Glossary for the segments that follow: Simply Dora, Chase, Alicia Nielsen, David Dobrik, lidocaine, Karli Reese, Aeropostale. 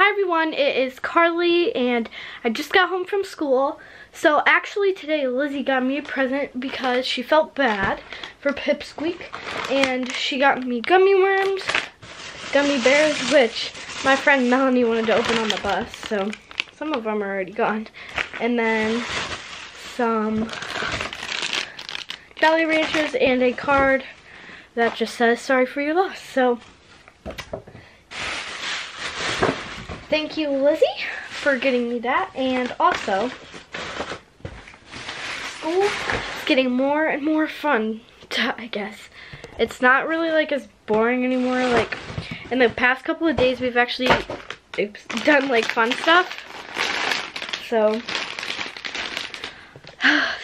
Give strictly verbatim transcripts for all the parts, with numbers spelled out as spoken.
hi everyone, it is Karli and I just got home from school. So actually today Lizzie got me a present because she felt bad for Pipsqueak, and she got me gummy worms, gummy bears, which my friend Melanie wanted to open on the bus, so some of them are already gone. And then some Jolly Ranchers and a card that just says sorry for your loss. So thank you, Lizzie, for getting me that. And also, school is getting more and more fun, I guess. It's not really like as boring anymore. Like, in the past couple of days, we've actually oops, done like fun stuff. So,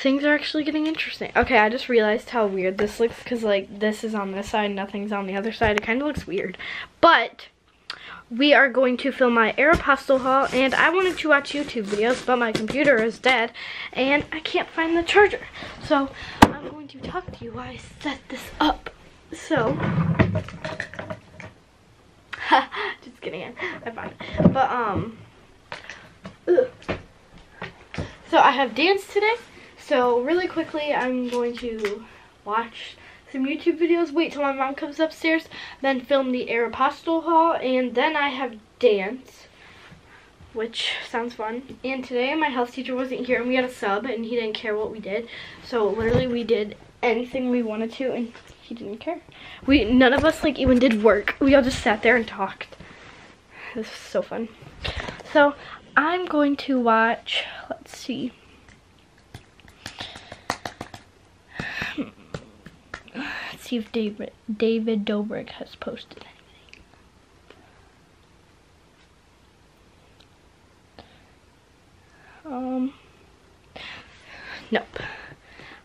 things are actually getting interesting. Okay, I just realized how weird this looks because like this is on this side, nothing's on the other side. It kind of looks weird, but we are going to film my Aeropostale haul, and I wanted to watch YouTube videos, but my computer is dead, and I can't find the charger. So, I'm going to talk to you while I set this up. So, just kidding, I found it. But, um, ugh. So I have dance today, so really quickly I'm going to watch some YouTube videos, wait till my mom comes upstairs, then film the Aeropostale haul, and then I have dance, which sounds fun. And today my health teacher wasn't here and we had a sub and he didn't care what we did, so literally we did anything we wanted to and he didn't care. We none of us like even did work, we all just sat there and talked. This was so fun. So I'm going to watch, let's see, see if David, David Dobrik has posted anything. Um, nope.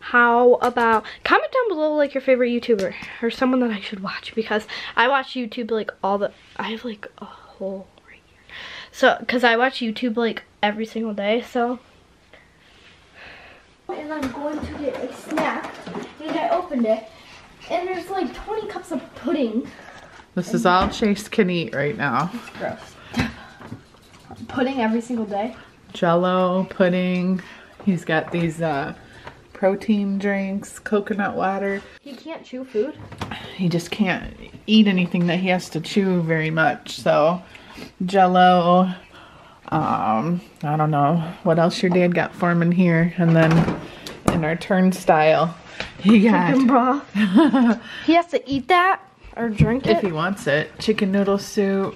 How about, comment down below like your favorite YouTuber or someone that I should watch, because I watch YouTube like all the, I have like a whole right here. So, because I watch YouTube like every single day, so. And I'm going to get a snack, and I opened it. And there's like twenty cups of pudding. This is all Chase can eat right now. It's gross. Pudding every single day. Jello, pudding. He's got these uh, protein drinks, coconut water. He can't chew food? He just can't eat anything that he has to chew very much. So Jello, um, I don't know what else your dad got for him in here. And then in our turnstile, he got chicken broth. He has to eat that or drink it if he wants it. Chicken noodle soup,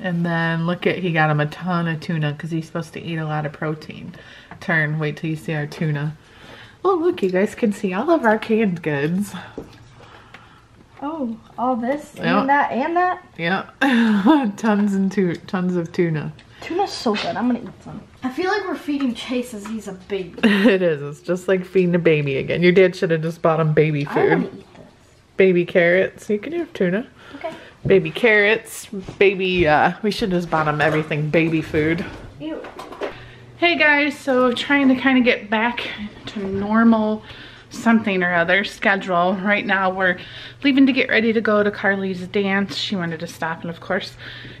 and then look at, he got him a ton of tuna because he's supposed to eat a lot of protein. Turn, wait till you see our tuna. Oh look, you guys can see all of our canned goods. Oh, all this yep. and that and that. Yeah, tons and two tons of tuna. Tuna's so good. I'm gonna eat some. I feel like we're feeding Chase as he's a baby. It is. It's just like feeding a baby again. Your dad should have just bought him baby food. I wanna eat this. Baby carrots. You can have tuna. Okay. Baby carrots. Baby. Uh, we should just bought him everything. Baby food. Ew. Hey guys. So trying to kind of get back to normal, something or other schedule. Right now we're leaving to get ready to go to Karli's dance. She wanted to stop and of course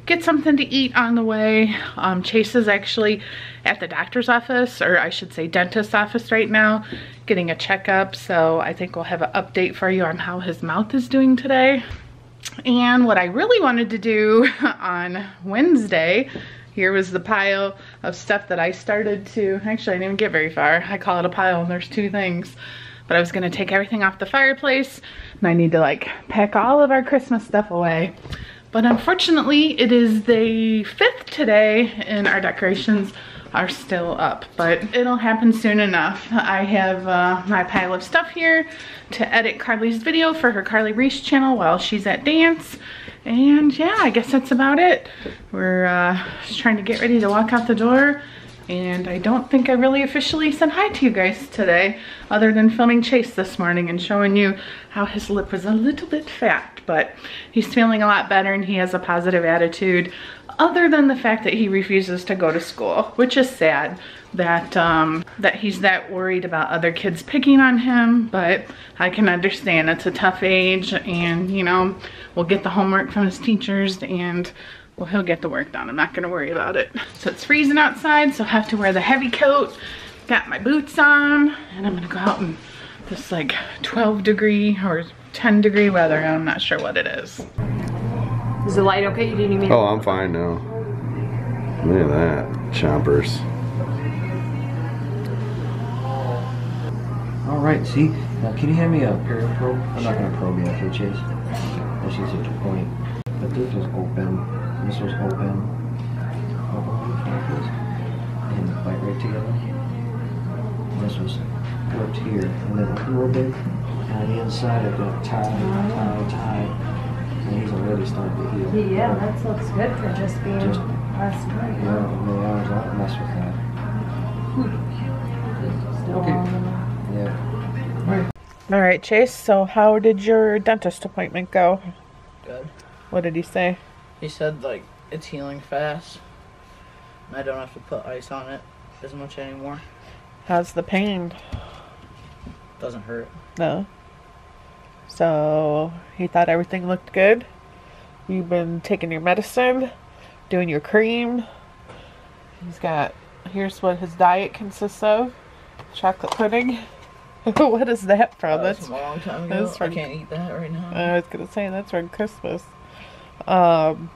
get something to eat on the way. um, Chase is actually at the doctor's office, or I should say dentist's office right now, getting a checkup, so I think we'll have an update for you on how his mouth is doing today. And what I really wanted to do on Wednesday, here was the pile of stuff that I started to, actually I didn't even get very far. I call it a pile and there's two things. But I was gonna take everything off the fireplace and I need to like pack all of our Christmas stuff away. But unfortunately it is the fifth today and our decorations are still up, but it'll happen soon enough. I have uh, my pile of stuff here to edit Karli's video for her Karli Reese channel while she's at dance. And yeah, I guess that's about it. We're uh, just trying to get ready to walk out the door. And I don't think I really officially said hi to you guys today, other than filming Chase this morning and showing you how his lip was a little bit fat, but he's feeling a lot better and he has a positive attitude, other than the fact that he refuses to go to school, which is sad that, um, that he's that worried about other kids picking on him, but I can understand it's a tough age and, you know, we'll get the homework from his teachers and Well, he'll get the work done. I'm not gonna worry about it. So it's freezing outside, so I have to wear the heavy coat. Got my boots on, and I'm gonna go out in this like twelve degree or ten degree weather. I'm not sure what it is. Is the light okay? You didn't even... Oh, I'm fine now. Look at that, chompers. All right, see? Now, can you hand me a period probe? I'm not gonna probe you after Chase. That's just a point. But this was open. This was open, and bite right together. This was flipped here, and then a little bit on the inside of that tie, tie, tie, and he's already starting to heal. Yeah, that looks good for just being just, last night. Yeah, I mean, I was not messing with that. Hmm. Okay. Um, yeah. All right. All right, Chase. So, how did your dentist appointment go? Good. What did he say? He said, like, it's healing fast. I don't have to put ice on it as much anymore. How's the pain? Doesn't hurt. No. So, he thought everything looked good? You've been taking your medicine, doing your cream. He's got, here's what his diet consists of. Chocolate pudding. What is that from? Oh, that's, that's a long time ago. From, I can't eat that right now. I was going to say, that's from Christmas. Um,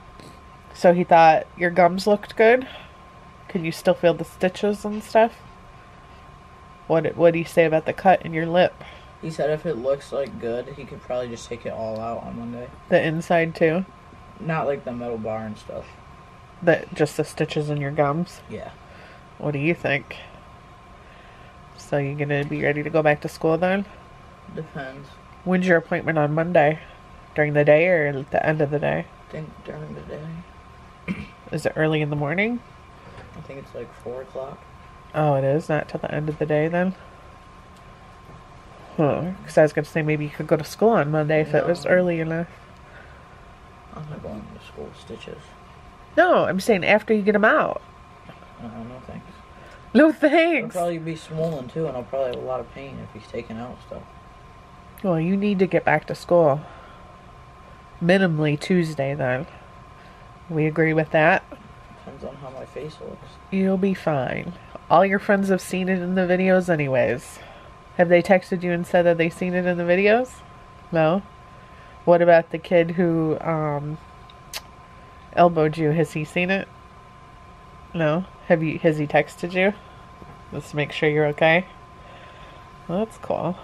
so he thought your gums looked good? Can you still feel the stitches and stuff? What did, what did he say about the cut in your lip? He said if it looks, like, good, he could probably just take it all out on Monday. The inside, too? Not, like, the metal bar and stuff. The, just the stitches in your gums? Yeah. What do you think? So you gonna be ready to go back to school, then? Depends. When's your appointment on Monday? During the day or at the end of the day? I think during the day. Is it early in the morning? I think it's like four o'clock. Oh, it is? Not till the end of the day then? Huh. Because I was going to say maybe you could go to school on Monday if no. It was early enough. I'm not going to school with stitches. No, I'm saying after you get them out. Uh, no thanks. No thanks! I'll probably be swollen too, and I'll probably have a lot of pain if he's taking out stuff. Well, you need to get back to school. Minimally Tuesday, though. We agree with that? Depends on how my face looks. You'll be fine. All your friends have seen it in the videos anyways. Have they texted you and said that they've seen it in the videos? No? What about the kid who um, elbowed you? Has he seen it? No? Have you? Has he texted you? Just to make sure you're okay? Well, that's cool.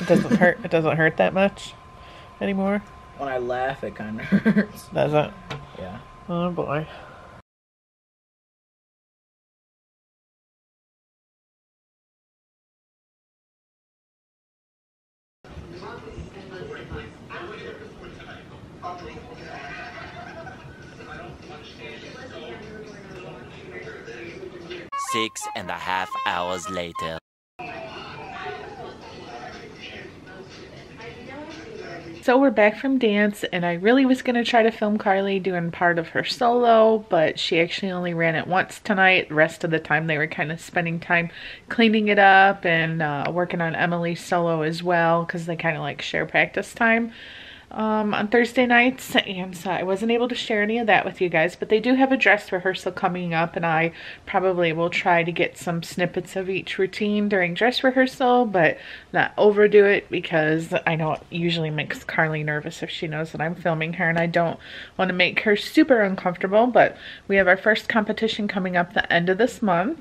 It doesn't hurt. It doesn't hurt that much anymore? When I laugh, it kind of hurts. Does it? Yeah. Oh, boy. Six and a half hours later. So we're back from dance, and I really was going to try to film Karli doing part of her solo, but she actually only ran it once tonight. The rest of the time they were kind of spending time cleaning it up and uh, working on Emily's solo as well, because they kind of like share practice time um, on Thursday nights, and so I wasn't able to share any of that with you guys, but they do have a dress rehearsal coming up, and I probably will try to get some snippets of each routine during dress rehearsal, but not overdo it, because I know it usually makes Karli nervous if she knows that I'm filming her, and I don't want to make her super uncomfortable. But we have our first competition coming up the end of this month.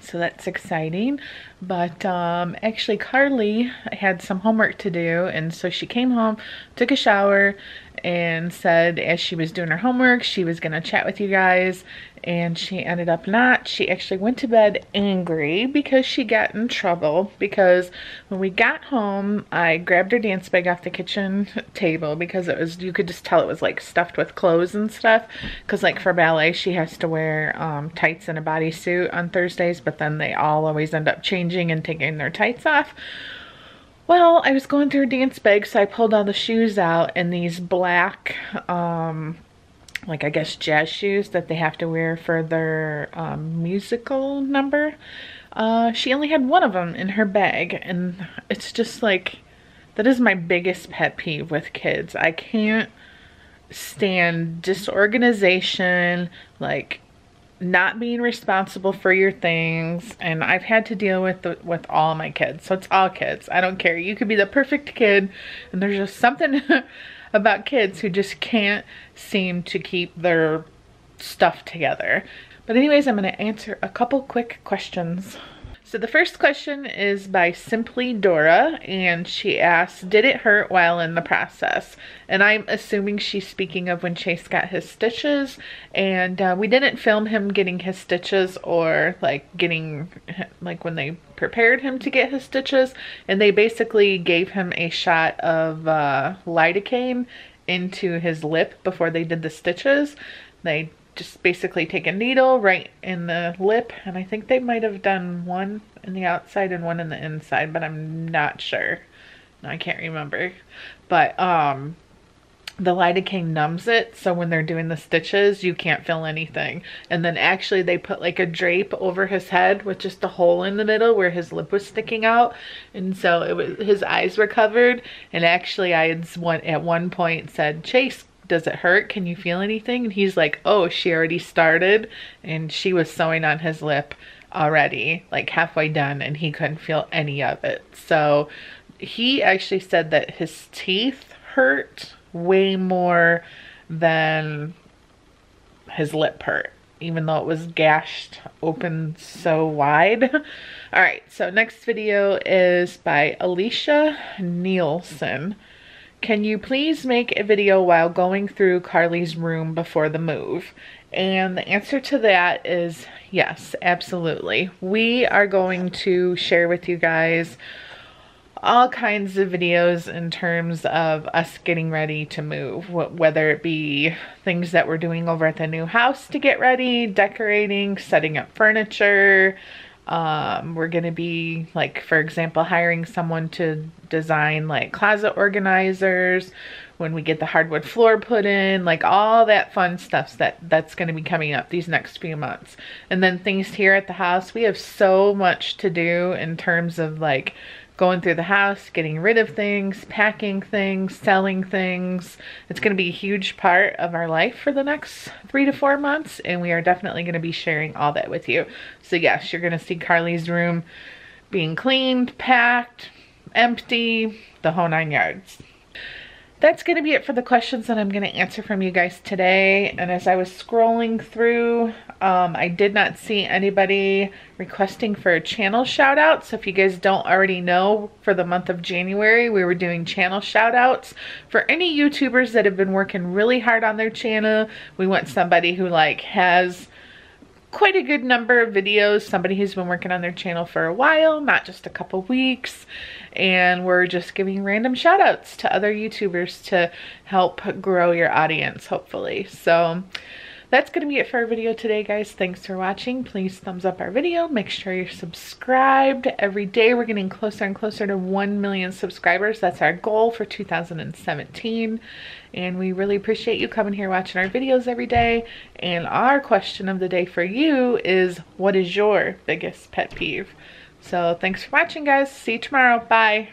So that's exciting. But um, actually Karli had some homework to do, and so she came home, took a shower, and said as she was doing her homework she was gonna chat with you guys, and she ended up not. She actually went to bed angry because she got in trouble, because when we got home I grabbed her dance bag off the kitchen table, because it was, you could just tell it was like stuffed with clothes and stuff, because like for ballet she has to wear um, tights and a bodysuit on Thursdays, but then they all always end up changing and taking their tights off. Well, I was going through her dance bag, so I pulled all the shoes out, and these black, um, like I guess jazz shoes that they have to wear for their um, musical number. Uh, she only had one of them in her bag, and it's just like, that is my biggest pet peeve with kids. I can't stand disorganization, like not being responsible for your things, and I've had to deal with the, with all my kids. So it's all kids. I don't care. You could be the perfect kid, and there's just something about kids who just can't seem to keep their stuff together. But anyways, I'm going to answer a couple quick questions. So the first question is by Simply Dora, and she asks, did it hurt while in the process? And I'm assuming she's speaking of when Chase got his stitches, and uh, we didn't film him getting his stitches or like getting, like when they prepared him to get his stitches, and they basically gave him a shot of uh, lidocaine into his lip before they did the stitches. They just basically take a needle right in the lip, and I think they might have done one in the outside and one in the inside, but I'm not sure. No, I can't remember. But um, the lidocaine numbs it, so when they're doing the stitches, you can't feel anything. And then actually they put like a drape over his head with just a hole in the middle where his lip was sticking out, and so it was, his eyes were covered. And actually I had one, at one point said, Chase, does it hurt? Can you feel anything? And he's like, oh, she already started, and she was sewing on his lip already, like halfway done, and he couldn't feel any of it. So he actually said that his teeth hurt way more than his lip hurt, even though it was gashed open so wide. All right, so next video is by Alicia Nielsen. Can you please make a video while going through Karli's room before the move? And the answer to that is yes, absolutely. We are going to share with you guys all kinds of videos in terms of us getting ready to move, whether it be things that we're doing over at the new house to get ready, decorating, setting up furniture. Um, we're going to be, like, for example, hiring someone to design like closet organizers when we get the hardwood floor put in, like all that fun stuff that that's going to be coming up these next few months. And then things here at the house, we have so much to do in terms of like going through the house, getting rid of things, packing things, selling things. It's going to be a huge part of our life for the next three to four months, and we are definitely going to be sharing all that with you. So yes, you're going to see Karli's room being cleaned, packed, empty, the whole nine yards. That's going to be it for the questions that I'm going to answer from you guys today. And as I was scrolling through, um, I did not see anybody requesting for a channel shout out. So if you guys don't already know, for the month of January, we were doing channel shout outs for any YouTubers that have been working really hard on their channel. We want somebody who like has quite a good number of videos, somebody who's been working on their channel for a while, not just a couple weeks, and we're just giving random shout outs to other YouTubers to help grow your audience, hopefully. So that's going to be it for our video today, guys. Thanks for watching. Please thumbs up our video. Make sure you're subscribed. Every day we're getting closer and closer to one million subscribers. That's our goal for two thousand seventeen. And we really appreciate you coming here watching our videos every day. And our question of the day for you is, what is your biggest pet peeve? So thanks for watching, guys. See you tomorrow. Bye.